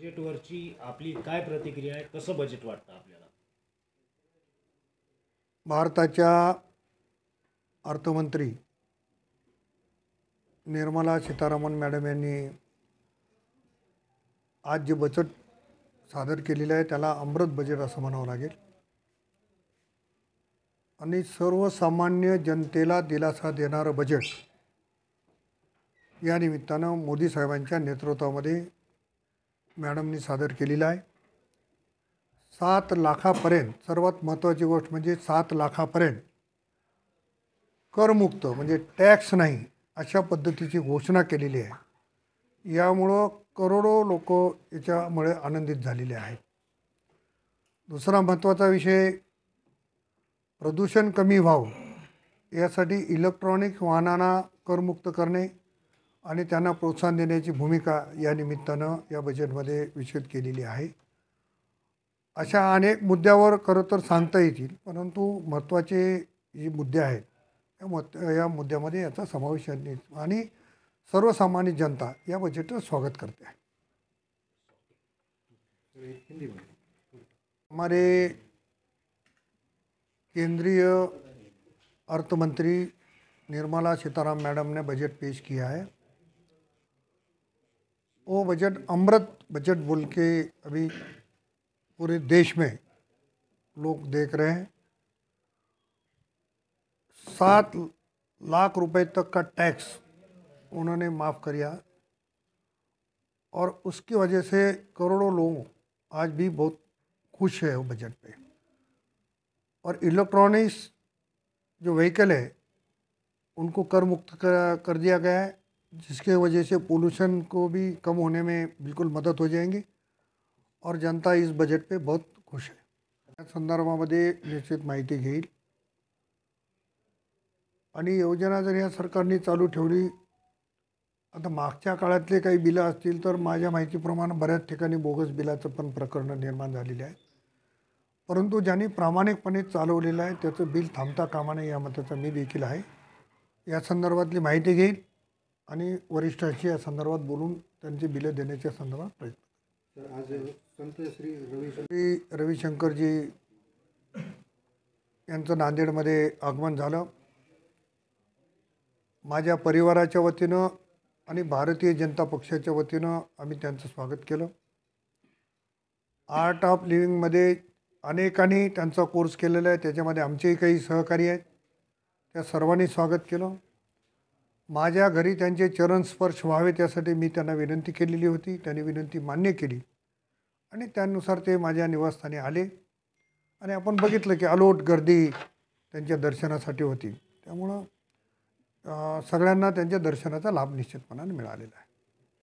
बजेटवरची आपली काय प्रतिक्रिया आहे? कसं बजेट वाटतं आपल्याला? भारताच्या अर्थमंत्री निर्मला सीतारामन मॅडम यांनी आज जे बजेट सादर केलेलं आहे त्याला अमृत बजेट असं म्हणावं लागेल आणि सर्वसामान्य जनतेला दिलासा देणारं बजेट या निमित्तानं मोदी साहेबांच्या नेतृत्वामध्ये मॅडमनी सादर केलेला आहे। 7 लाखापर्यंत सर्वात महत्त्वाची गोष्ट म्हणजे 7 लाखापर्यंत करमुक्त म्हणजे टॅक्स नाही अशा पद्धतीची घोषणा केलेली आहे। यामुळं करोडो लोक याच्यामुळे आनंदित झालेले आहेत। दुसरा महत्त्वाचा विषय प्रदूषण कमी व्हावं यासाठी इलेक्ट्रॉनिक वाहनांना करमुक्त करणे आणि त्यांना प्रोत्साहन देण्याची भूमिका या निमित्तानं या बजेटमध्ये विशेष केलेली आहे। अशा अनेक मुद्द्यावर खरं तर सांगता येतील परंतु महत्त्वाचे जे मुद्दे आहेत या मुद्द्यामध्ये याचा समावेश आहे आणि सर्वसामान्य जनता या बजेटचं स्वागत करते है। हमारे केंद्रीय अर्थमंत्री निर्मला सीतारामन मैडम ने बजट पेश किया है। वो बजट अमृत बजट बोल के अभी पूरे देश में लोग देख रहे हैं। 7 लाख रुपए तक का टैक्स उन्होंने माफ़ किया और उसकी वजह से करोड़ों लोग आज भी बहुत खुश है वो बजट पे। और इलेक्ट्रॉनिक्स जो व्हीकल है उनको कर मुक्त कर दिया गया है जिसके वजह से पोल्यूशन को भी कम होने में बिल्कुल मदद हो जाएंगी और जनता इस बजट पे बहुत खुश है। संदर्भामध्ये निश्चित माहिती घेईल आणि योजना जर या सरकारने चालू ठेवली। आता मागच्या काळातले काही बिलं असतील तर माझ्या माहितीप्रमाणे बऱ्याच ठिकाणी बोगस बिलाचं पण प्रकरण निर्माण झालेले आहे परंतु ज्यांनी प्रामाणिकपणे चालवलेलं आहे त्याचं बिल थांबता कामा नये या मताचा मी देखील आहे। या संदर्भातली माहिती घेईन आणि वरिष्ठांशी या संदर्भात बोलून त्यांची बिलं देण्याच्या संदर्भात प्रयत्न करेन। आज संत श्री रवीशंकरजी यांचं नांदेडमध्ये आगमन झालं। माझ्या परिवाराच्या वतीनं आणि भारतीय जनता पक्षाच्या वतीनं आम्ही त्यांचं स्वागत केलं। आर्ट ऑफ लिव्हिंगमध्ये अनेकांनी त्यांचा कोर्स केलेला आहे त्याच्यामध्ये आमचेही काही सहकारी आहेत त्या सर्वांनी स्वागत केलं। माझ्या घरी त्यांचे चरणस्पर्श व्हावे त्यासाठी मी त्यांना विनंती केलेली होती त्यांनी विनंती मान्य केली आणि त्यानुसार ते माझ्या निवासस्थानी आले आणि आपण बघितलं की अलोट गर्दी त्यांच्या दर्शनासाठी होती त्यामुळं सगळ्यांना त्यांच्या दर्शनाचा लाभ निश्चितपणाने मिळालेला आहे।